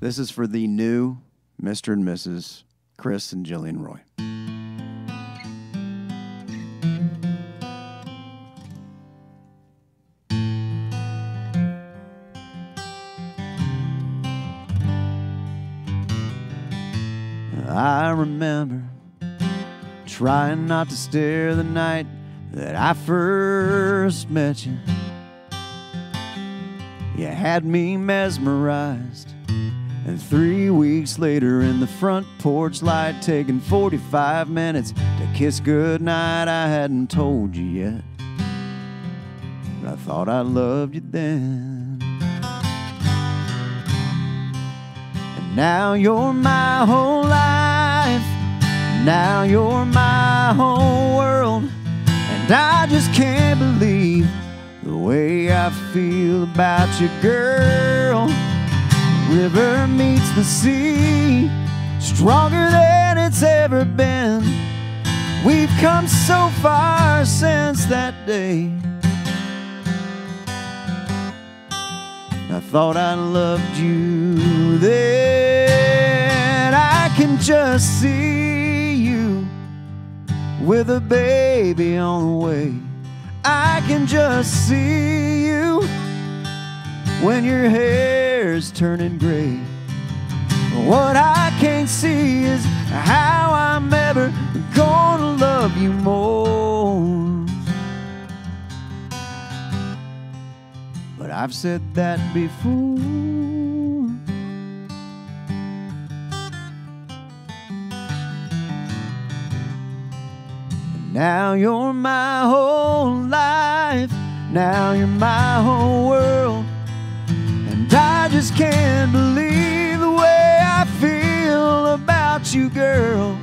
This is for the new Mr. and Mrs. Chris and Jillian Roy. I remember trying not to stare the night that I first met you. You had me mesmerized, and 3 weeks later in the front porch light, taking 45 minutes to kiss goodnight. I hadn't told you yet, but I thought I loved you then. And now you're my whole life, now you're my whole world, and I just can't believe the way I feel about you, girl. River meets the sea, stronger than it's ever been. We've come so far since that day. I thought I loved you then. I can just see you with a baby on the way. I can just see you when your hair's turning gray. What I can't see is how I'm ever gonna love you more. But I've said that before. Now you're my whole life, now you're my whole world, and I just can't believe the way I feel about you, girl.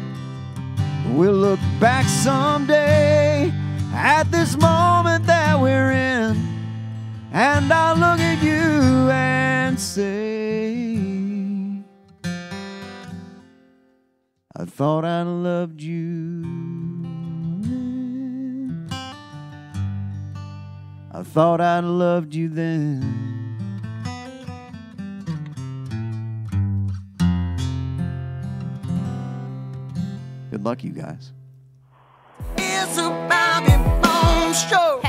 We'll look back someday at this moment that we're in, and I'll look at you and say, I thought I loved you. I thought I loved you then. Good luck, you guys. It's a Bobby Bones show.